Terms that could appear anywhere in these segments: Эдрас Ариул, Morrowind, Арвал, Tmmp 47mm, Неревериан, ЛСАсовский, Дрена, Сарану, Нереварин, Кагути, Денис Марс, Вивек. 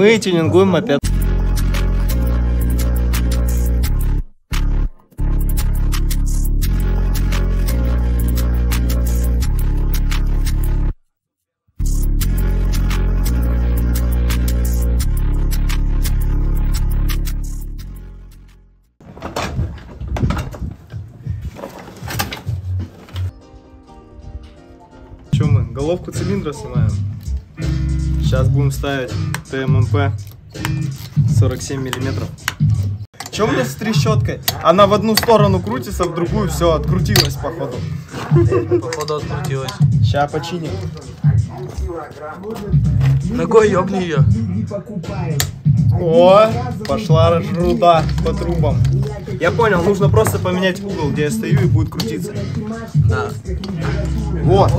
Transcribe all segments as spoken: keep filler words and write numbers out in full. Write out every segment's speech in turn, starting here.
Мы тюнингуем мопед. Что мы? Головку цилиндра снимаем. Сейчас будем ставить Т М М П сорок семь миллиметров. Че у меня с трещоткой? Она в одну сторону крутится, в другую все открутилась походу. Походу открутилась. Сейчас починим. Ногой ёбни ее. О, пошла руда по трубам. Я понял, нужно просто поменять угол, где я стою, и будет крутиться. Да. Вот.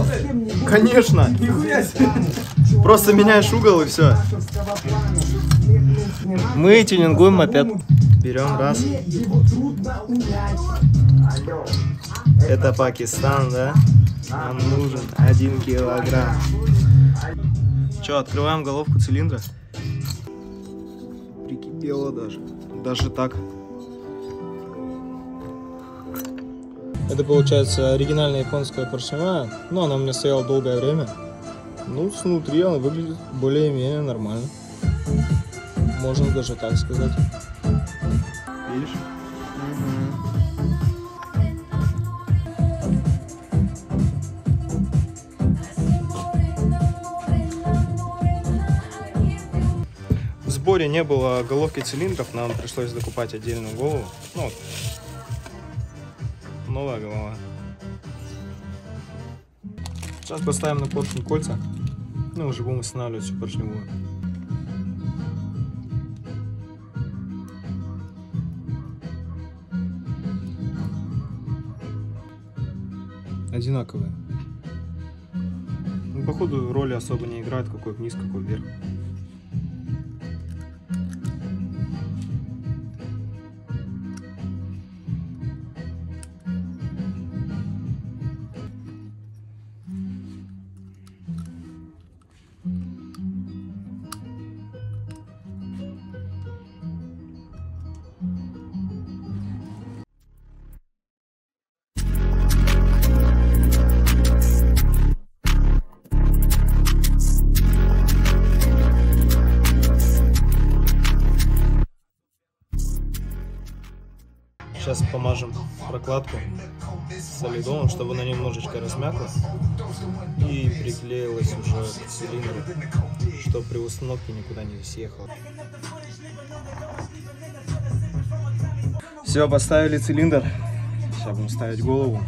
Конечно. Просто меняешь угол и все. Мы тюнингуем мопед. Берем раз. Это Пакистан, да? Нам нужен один килограмм. Че, открываем головку цилиндра? Прикипело даже. Даже так. Это получается оригинальная японская поршневая, но она у меня стояла долгое время. Ну, снутри она выглядит более-менее нормально. Можно даже так сказать. Видишь? В сборе не было головки цилиндров, нам пришлось докупать отдельную голову. Ну, новая голова. Сейчас поставим на поршень кольца, ну уже будем устанавливать всю поршневую. Одинаковые. Ну, походу роли особо не играет, какой вниз, какой вверх. Сейчас помажем прокладку солидолом, чтобы она немножечко размякла и приклеилась уже к цилиндру, чтобы при установке никуда не съехала. Все, поставили цилиндр. Сейчас будем ставить голову.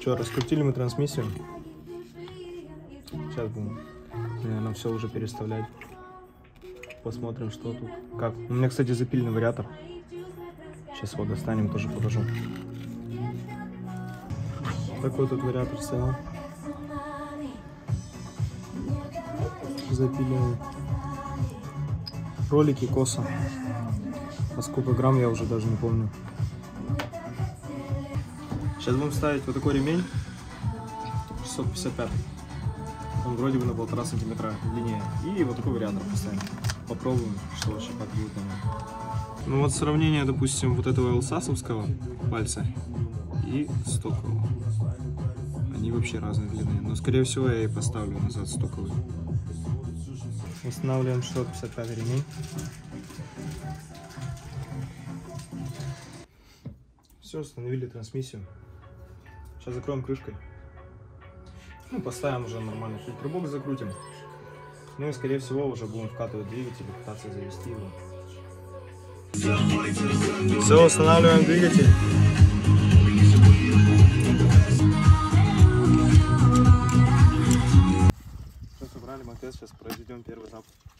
Что, раскрутили мы трансмиссию? Сейчас будем, наверное, все уже переставлять. Посмотрим, что тут, как. У меня, кстати, запиленный вариатор. Сейчас его достанем, тоже покажу. Такой тут вариатор стоял. Запиленный. Ролики косо. А сколько грамм, я уже даже не помню. Сейчас будем ставить вот такой ремень. шестьсот пятьдесят пять. Он вроде бы на полтора сантиметра длиннее. И вот такой вариатор поставим. Попробуем, что вообще подбьют на него. Ну вот сравнение, допустим, вот этого ЛСАсовского пальца и стокового. Они вообще разной длины. Но, скорее всего, я и поставлю назад стоковый. Устанавливаем шестьсот пятьдесят пять ремень. Все, установили трансмиссию. Сейчас закроем крышкой. Ну, поставим уже нормальный фильтрбок, закрутим. Ну и, скорее всего, уже будем вкатывать двигатель и пытаться завести его. Все, устанавливаем двигатель. ТММП сейчас произведем первый запуск.